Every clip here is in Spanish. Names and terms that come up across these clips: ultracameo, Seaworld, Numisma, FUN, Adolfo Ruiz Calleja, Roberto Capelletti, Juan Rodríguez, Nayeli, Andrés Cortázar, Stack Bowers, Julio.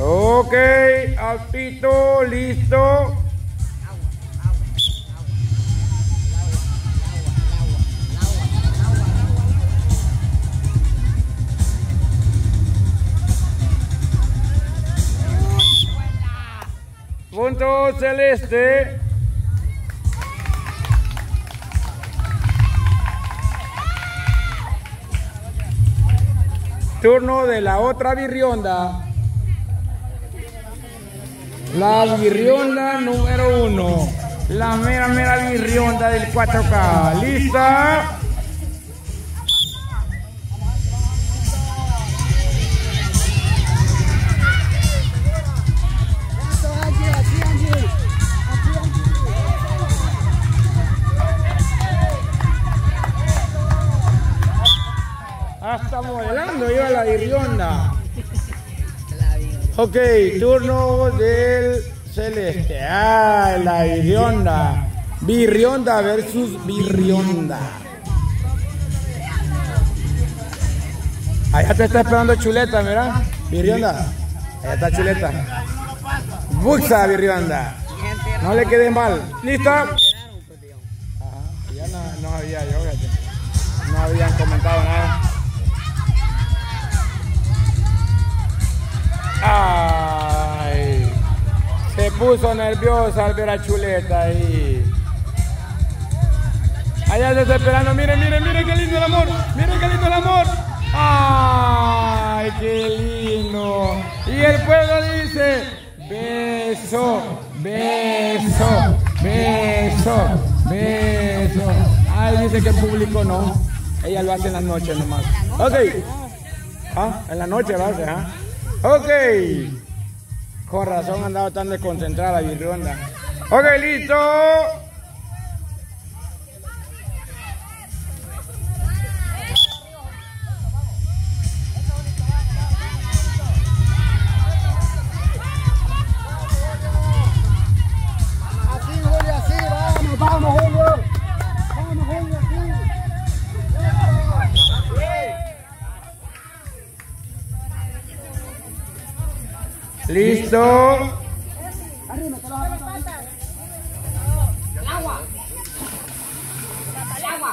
Ok, altito, listo. Punto celeste. Turno de la otra virrionda. La virrionda número 1. La mera, mera virrionda del 4K. ¿Lista? Está modelando, lleva la virrionda. Ok, turno del celeste. Ah, la virrionda. Virrionda versus virrionda. Allá te está esperando Chuleta, mira. Virrionda. Allá está Chuleta. Buxa, virrionda. No le quedes mal. ¿Lista? Ya no había yo, no habían comentado nada. Ay, se puso nerviosa al ver a Chuleta ahí. Allá se está esperando, miren, miren, miren qué lindo el amor, miren qué lindo el amor. Ay, qué lindo. Y el pueblo dice, beso, beso, beso, beso. Ay, dice que el público no, ella lo hace en la noche nomás. Ok, ah, en la noche lo hace, ¿ah? Ok, con razón andaba tan desconcentrada la virrionda. Ok, listo. Así, Julio, así, vamos, vamos, Julio. Vamos, Julio, así. Listo. Arriba, te lo vas a pasar. El agua. El agua.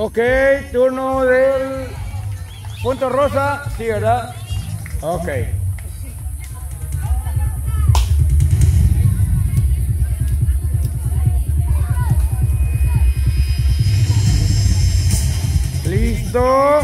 Ok, turno del punto rosa, sí, ¿verdad? Ok. Listo.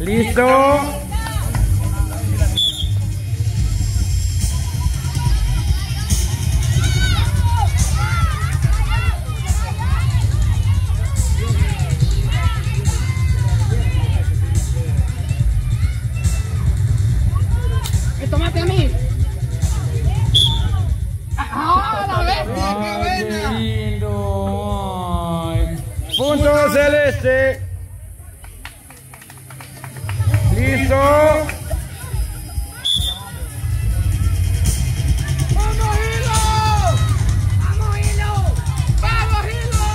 Listo. Me tomaste a mí. ¡Ah, la bestia! ¡Qué buena! Lindo. Punto celeste. ¡Listo! ¡Vamos, Hilo! ¡Vamos, Hilo! ¡Vamos, Hilo!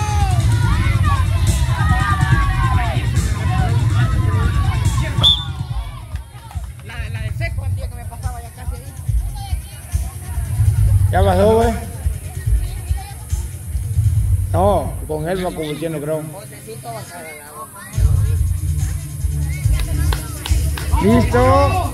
La de seco, el día que me pasaba ya casi. ¿Ya bajó, güey? No, con él va convirtiendo, creo. ¡Listo!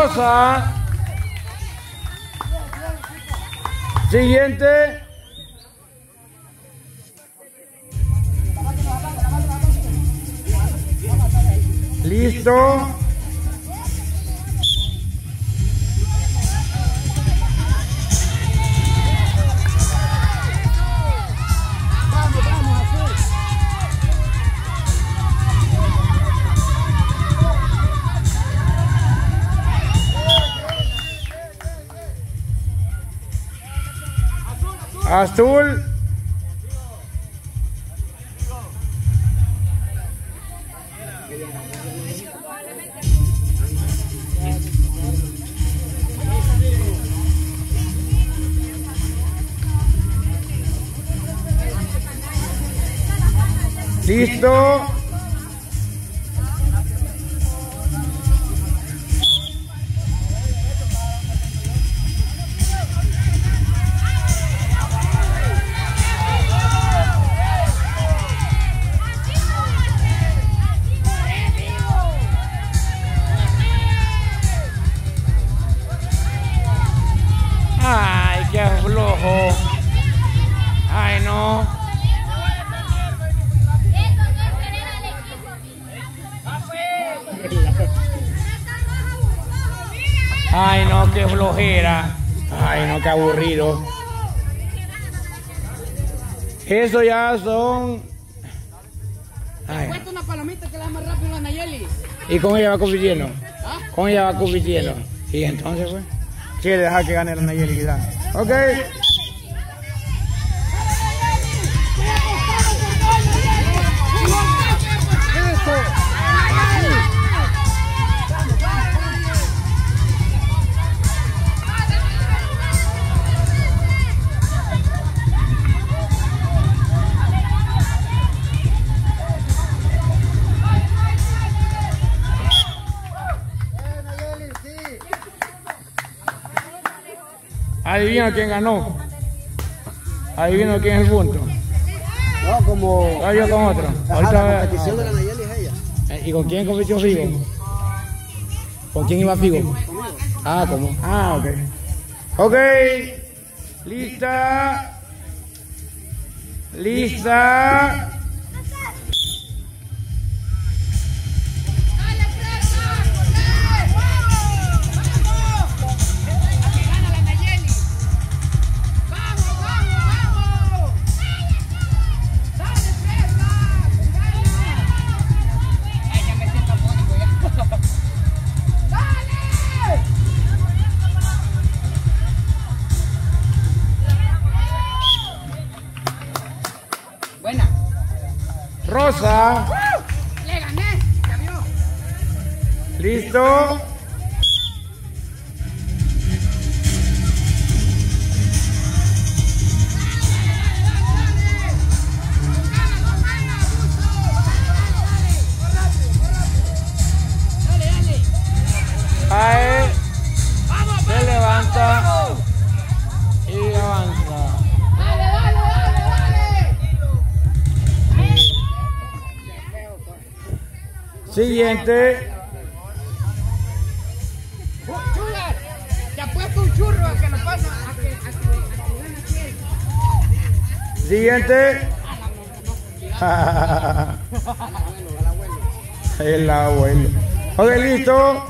hermosa. Siguiente. Listo. Azul. Listo. Ay, qué flojo. Ay, no. Ay, no, qué flojera. Ay, no, qué aburrido. Eso ya son... Ay. Cuesta una palomita que la más rápido a Nayeli. ¿Y cómo ella va compitiendo? ¿Ah? ¿Cómo ella va compitiendo? Y entonces, pues, quiere dejar que gane la Nayeli, quizás. Ok. Adivina quién ganó. Adivina quién es el punto. No, como... Ah, yo con otro. Ahorita la competición de la Nayeli es ella. ¿Y con quién compitió Figo? ¿Con quién iba Figo? Ah, ¿cómo? Ah, ok. Ok. Lista. Lista. Rosa. Le gané, ya vio. Listo. Siguiente. Chular, te apuesto un churro a que nos pasa a que siguiente. El abuelo. Ok, listo.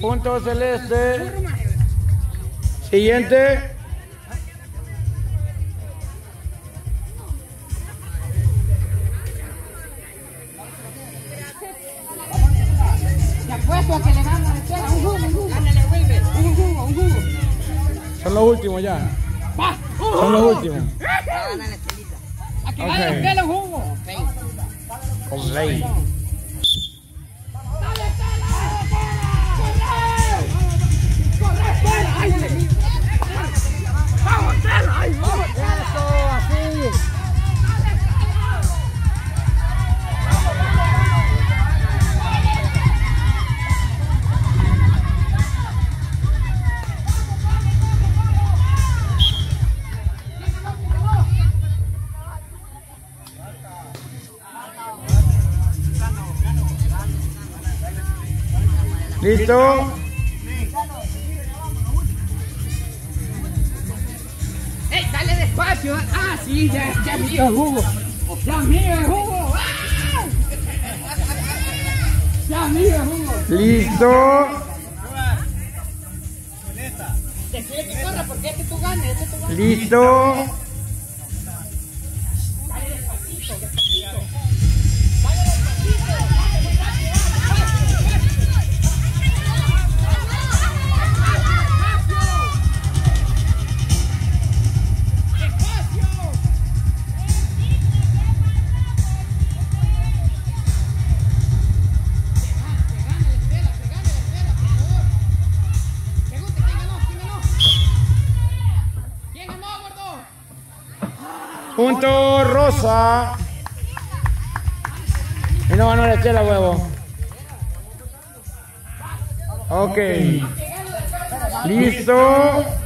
Punto celeste. Siguiente. Te apuesto a que le ganan a un jugo. Son los últimos ya. Son los últimos. A que gane usted los jugos. Con seis. ¿Listo? ¡Ey, dale despacio! ¡Ah, sí! ¡Ya es mío el jugo! ¡Ya es mío el jugo! ¡Ah! ¡Ya es mío el jugo! ¡Listo! Decide que corra porque es que tú ganes. ¡Listo! ¡Dale despacito! Punto rosa. Y no, no le eché la huevo. Ok. Listo.